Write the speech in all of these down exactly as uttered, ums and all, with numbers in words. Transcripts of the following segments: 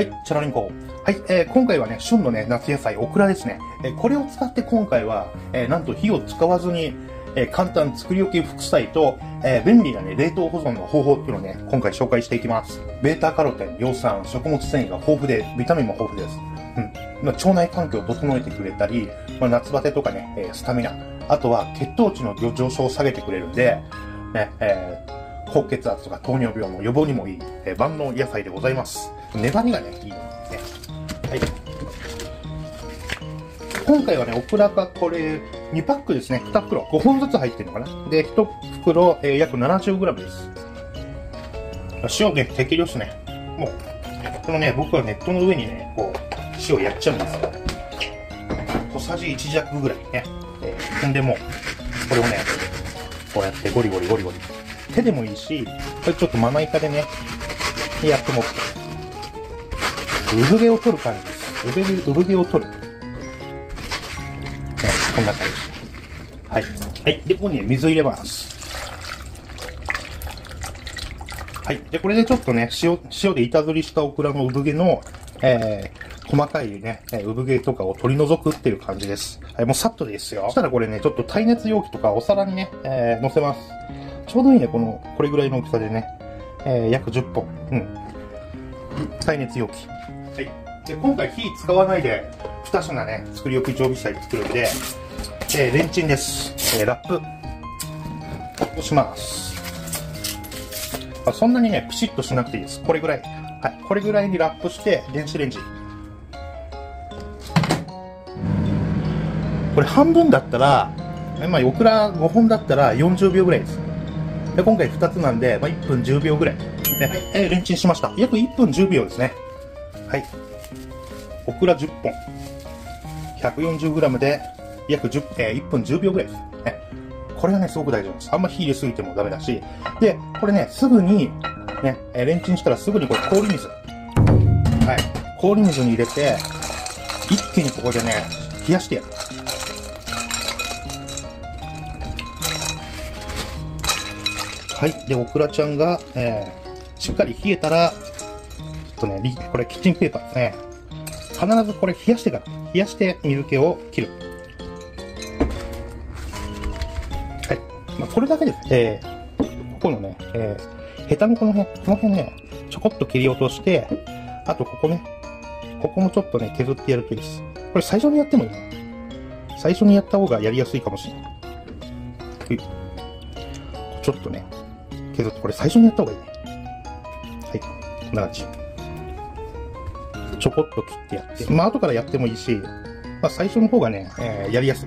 はい、チャラリンコ。はい、えー、今回はね、旬のね、夏野菜、オクラですね。えー、これを使って今回は、えー、なんと火を使わずに、えー、簡単作り置き副菜と、えー、便利なね、冷凍保存の方法っていうのをね、今回紹介していきます。ベータカロテン、葉酸、食物繊維が豊富で、ビタミンも豊富です。うん。まあ、腸内環境を整えてくれたり、まあ、夏バテとかね、えー、スタミナ。あとは、血糖値の上昇を下げてくれるんで、ね、えー高血圧とか糖尿病の予防にもいい、えー、万能野菜でございます。粘りがね、いいのでね。はい。今回はね、オクラがこれ、にパックですね。に袋。ごほんずつ入ってるのかな。で、いち袋、えー、約 ななじゅうグラム です。塩ね、適量ですね。もう、このね、僕はネットの上にね、こう、塩やっちゃうんですよ。小さじいち弱ぐらいね。えー、んでもう、これをね、こうやってゴリゴリゴリゴリ。手でもいいし、これちょっとまな板でね、やってもって、産毛を取る感じです。産毛を取る。ね、こんな感じ。はい。はい。で、ここに、ね、水入れます。はい。で、これでちょっとね、塩、塩で板ずりしたオクラの産毛の、えー、細かいね、産毛とかを取り除くっていう感じです。はい、もうさっとですよ。そしたらこれね、ちょっと耐熱容器とかお皿にね、えー、乗せます。ちょうどいいね、この、これぐらいの大きさでね、えー、約じゅっぽん。うん。耐熱容器。はい。で、今回火使わないで、に品ね、作り置き常備菜作るんで、えー、レンチンです。えー、ラップ。をします。あ、そんなにね、ピシッとしなくていいです。これぐらい。はい。これぐらいにラップして、電子レンジ。これ半分だったら、まあ、オクラごほんだったらよんじゅうびょうぐらいです。で今回ふたつなんで、まあ、いっぷんじゅうびょうぐらい、ねえー、レンチンしました。約いっぷんじゅうびょうですね。はい。オクラじゅっぽん。ひゃくよんじゅうグラム で、約じゅう、えー、いっぷんじゅうびょうぐらいです、ね。これがね、すごく大事です。あんま火入れすぎてもダメだし。で、これね、すぐに、ね、レンチンしたらすぐにこれ氷水。はい。氷水に入れて、一気にここでね、冷やしてやる。はい。で、オクラちゃんが、えー、しっかり冷えたら、ちょっとね、これキッチンペーパーですね。必ずこれ冷やしてから、冷やして水気を切る。はい。まあ、これだけです。えー、ここのね、えー、ヘタのこの辺、この辺ね、ちょこっと切り落として、あとここね、ここもちょっとね、削ってやるといいです。これ最初にやってもいい。最初にやった方がやりやすいかもしれない。ちょっとね、削ってこれ最初にやった方がいいね。はい。こんな感じ。ちょこっと切ってやって。まあ、後からやってもいいし、まあ、最初の方がね、えー、やりやす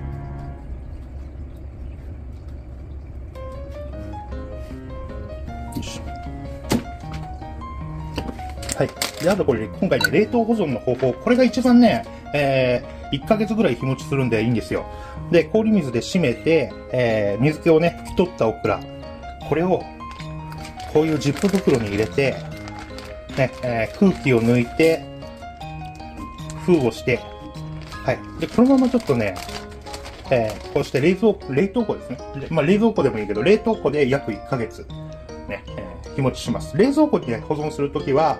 い。よし。はい。で、あとこれ、今回ね、冷凍保存の方法。これが一番ね、えー、いっかげつぐらい日持ちするんでいいんですよ。で、氷水で締めて、えー、水気をね、拭き取ったオクラ。これを、こういうジップ袋に入れて、ねえー、空気を抜いて、封をして、はい。で、このままちょっとね、えー、こうして冷蔵庫、冷凍庫ですね。まあ、冷蔵庫でもいいけど、冷凍庫で約いっかげつ、ね、えー、日持ちします。冷蔵庫に、ね、保存するときは、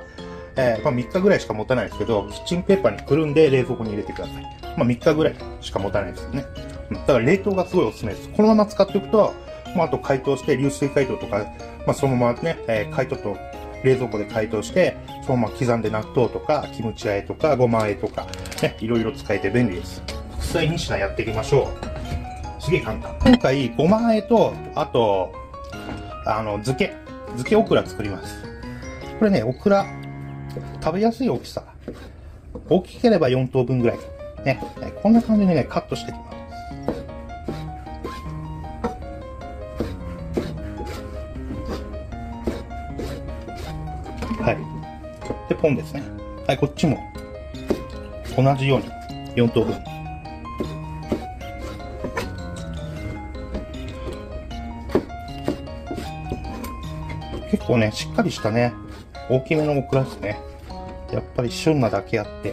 えー、まあ、みっかぐらいしか持たないですけど、キッチンペーパーにくるんで冷蔵庫に入れてください。まあ、みっかぐらいしか持たないですよね。だから冷凍がすごいおすすめです。このまま使っておくと、まあ、あと解凍して、流水解凍とか、まあ、そのままね、えー、解凍と、冷蔵庫で解凍して、そのまま刻んで納豆とか、キムチ和えとか、ごま和えとか、ね、いろいろ使えて便利です。副菜に品やっていきましょう。すげえ簡単。今回、ごま和えと、あと、あの、漬け。漬けオクラ作ります。これね、オクラ、食べやすい大きさ。大きければよんとうぶんぐらい。ね、こんな感じでね、カットしていきます。はい。で、ポンですね。はい、こっちも、同じように、よんとうぶん。結構ね、しっかりしたね、大きめのオクラですね。やっぱり旬なだけあって。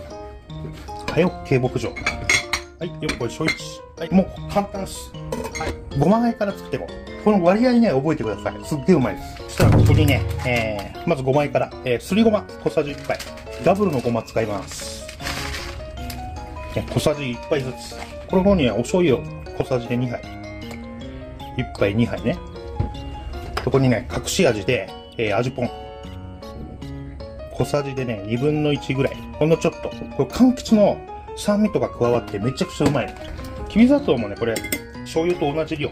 はい、OK、牧場。はい、よっこい、小一。はい、もう簡単です。はい。ごま和えから作っても。この割合ね、覚えてください。すっげえうまいです。そしたらここにね、えー、まずごま和えから、えー、すりごま小さじいっぱい。ダブルのごま使います。小さじいっぱいずつ。この方にはお醤油を小さじでにはい、いっぱいにはいね。そこにね、隠し味で、えー、味ぽん小さじでねにぶんのいちぐらい、ほんのちょっと。これ柑橘の酸味とか加わってめちゃくちゃうまい。きび砂糖もね、これ醤油と同じ量、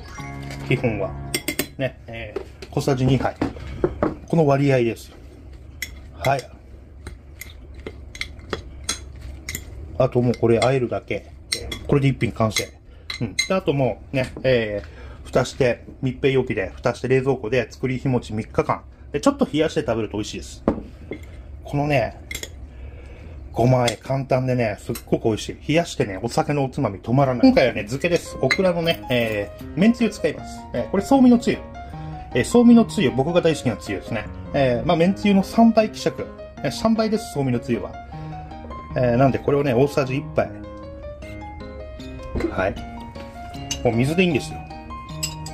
基本はね、えー、小さじにはい、この割合ですよ。はい、あともうこれ和えるだけ。これで一品完成。うん。で、あともうね、えー、蓋して、密閉容器で、蓋して冷蔵庫で作り日持ちみっかかん。で、ちょっと冷やして食べると美味しいです。このね、ごま和え簡単でね、すっごく美味しい。冷やしてね、お酒のおつまみ止まらない。今回はね、漬けです。オクラのね、えー、麺つゆ使います。えー、これ、そうみのつゆ。えー、そうみのつゆ、僕が大好きなつゆですね。えー、まあ、麺つゆのさんばい希釈。えー、さんばいです、そうみのつゆは。えー、なんでこれをね、大さじいっぱい。はい。もう水でいいんですよ。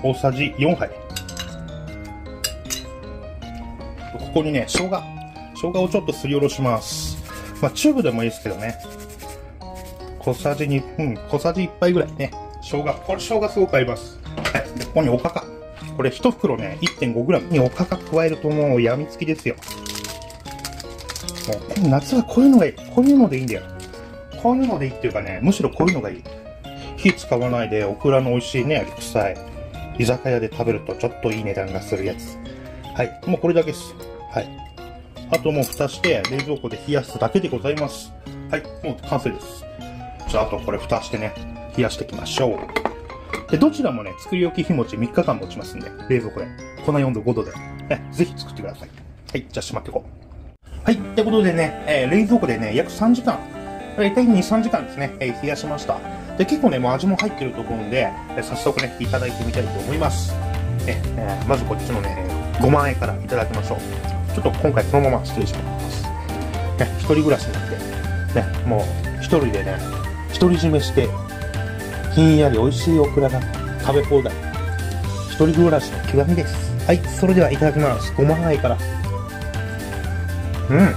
大さじよんはい。ここにね、生姜。生姜をちょっとすりおろします。まあ、チューブでもいいですけどね。小さじに、うん、小さじいっぱいぐらいね。生姜。これ生姜すごく合います。はい。で、ここにおかか。これ一袋ね、いってんごグラム におかか加えるともうやみつきですよ。もう夏はこういうのがいい。こういうのでいいんだよ。こういうのでいいっていうかね、むしろこういうのがいい。火使わないで、オクラの美味しいね、副菜。居酒屋で食べるとちょっといい値段がするやつ。はい。もうこれだけです。はい。あともう蓋して、冷蔵庫で冷やすだけでございます。はい。もう完成です。じゃあ、あとこれ蓋してね、冷やしていきましょう。で、どちらもね、作り置き日持ちみっかかん持ちますんで、冷蔵庫で。このよんどごどで。ね、ぜひ作ってください。はい。じゃあ、閉まっていこう。はい。ってことでね、えー、冷蔵庫でね、約さんじかん。大体に、さんじかんですね、えー、冷やしました。で、結構ね、もう味も入ってると思うんで、えー、早速ね、いただいてみたいと思います。ね、えー、まずこっちのね、ごま和えからいただきましょう。ちょっと今回このまま失礼します。ね、一人暮らしになって、ね、もう一人でね、独り占めして、ひんやり美味しいオクラが食べ放題。一人暮らしの極みです。はい、それではいただきます。ごま和えから。うん、うん、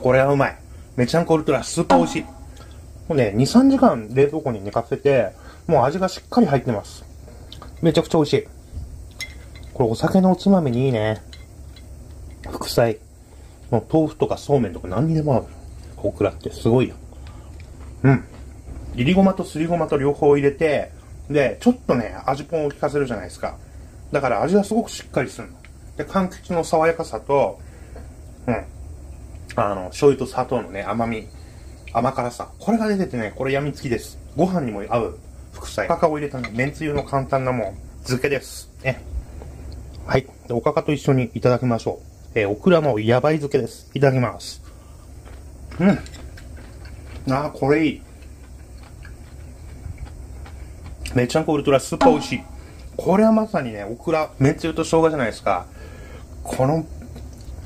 これはうまい。めちゃんこウルトラスーパー美味しい。もうね、に、さんじかん冷蔵庫に寝かせて、もう味がしっかり入ってます。めちゃくちゃ美味しい。これお酒のおつまみにいいね。副菜、もう豆腐とかそうめんとか何にでも合う。オクラってすごいよ。うん、いりごまとすりごまと両方入れて、で、ちょっとね、味ぽんを効かせるじゃないですか。だから味がすごくしっかりするの。で、柑橘の爽やかさと、うん。あの、醤油と砂糖のね、甘み、甘辛さ。これが出ててね、これ病みつきです。ご飯にも合う副菜。おかかを入れたね、めんつゆの簡単なもん、漬けです。ね。はい。で、おかかと一緒にいただきましょう。えー、オクラのやばい漬けです。いただきます。うん。あー、これいい。めちゃんこウルトラスーパー美味しい。これはまさにね、オクラ、めんつゆと生姜じゃないですか。この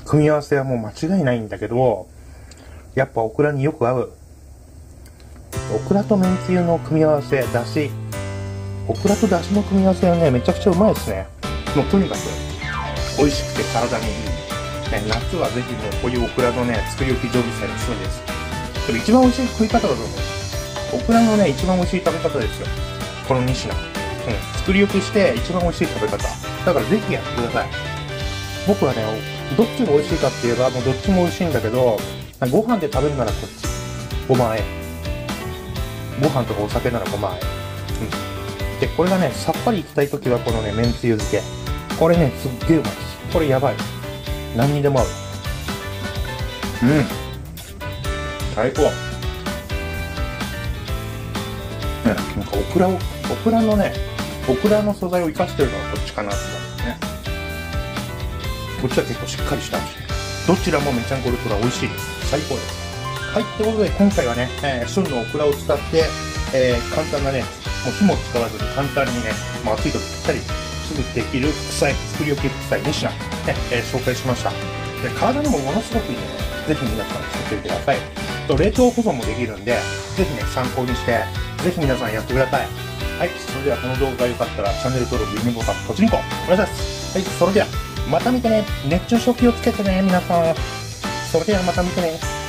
組み合わせはもう間違いないんだけど、やっぱオクラによく合う。オクラとめんつゆの組み合わせ、だし。オクラとだしの組み合わせはね、めちゃくちゃうまいですね。もうとにかく、美味しくて体にいい。ね、夏はぜひね、こういうオクラのね、作り置き常備菜の趣味です。でも一番美味しい食い方だと思う。オクラのね、一番美味しい食べ方ですよ。このにひん、うん、作り置きして一番美味しい食べ方だからぜひやってください。僕はね、どっちが美味しいかって言えばもうどっちも美味しいんだけど、ご飯で食べるならこっち、ごま和え。ご飯とかお酒ならごま和え、うん、でこれがね、さっぱりいきたい時はこのね、めんつゆ漬け。これね、すっげえうまい。これやばい。何にでも合う。うん、最高。ね、なんかオクラを、オクラのね、オクラの素材を生かしてるのはこっちかなって思うね。こっちは結構しっかりした味。どちらもめちゃんこウルトラ美味しいです。最高です。はい、ということで今回はね、えー、旬のオクラを使って、えー、簡単なね、もう火も使わずに簡単にね、まあ、暑い時ぴったりすぐできる副菜、作り置き副菜にしな、ね、えー、紹介しました。で、体にもものすごくいいので、ぜひ皆さん作ってください。と冷凍保存もできるんで、ぜひね、参考にして、ぜひ皆さんやってください。はい、それではこの動画が良かったらチャンネル登録、グッドボタン、ポチンコお願いします。はい、それではまた見てね。熱中症気をつけてね、皆さん。それではまた見てね。